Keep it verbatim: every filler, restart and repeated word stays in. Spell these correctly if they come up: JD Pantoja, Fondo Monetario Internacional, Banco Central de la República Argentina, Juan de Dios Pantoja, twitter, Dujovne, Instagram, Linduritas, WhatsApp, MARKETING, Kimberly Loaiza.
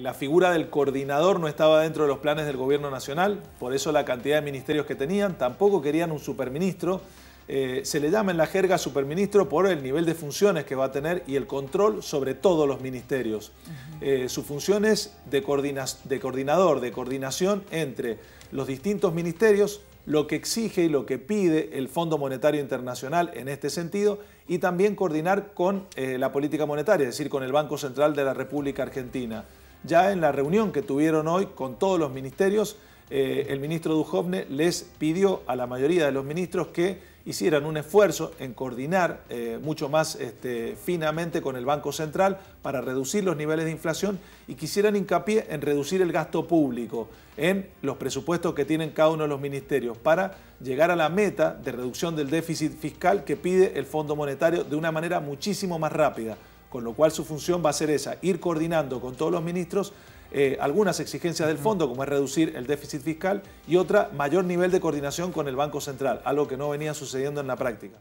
la figura del coordinador no estaba dentro de los planes del gobierno nacional, por eso la cantidad de ministerios que tenían, tampoco querían un superministro. Eh, se le llama en la jerga superministro por el nivel de funciones que va a tener y el control sobre todos los ministerios. Eh, su función es de, coordina de coordinador, de coordinación entre los distintos ministerios, lo que exige y lo que pide el Fondo Monetario Internacional en este sentido, y también coordinar con eh, la política monetaria, es decir, con el Banco Central de la República Argentina. Ya en la reunión que tuvieron hoy con todos los ministerios, eh, el ministro Dujovne les pidió a la mayoría de los ministros que hicieran un esfuerzo en coordinar eh, mucho más este, finamente con el Banco Central para reducir los niveles de inflación, y quisieran hincapié en reducir el gasto público en los presupuestos que tienen cada uno de los ministerios para llegar a la meta de reducción del déficit fiscal que pide el Fondo Monetario de una manera muchísimo más rápida. Con lo cual su función va a ser esa, ir coordinando con todos los ministros eh, algunas exigencias del fondo, como es reducir el déficit fiscal, y otra, mayor nivel de coordinación con el Banco Central, algo que no venía sucediendo en la práctica.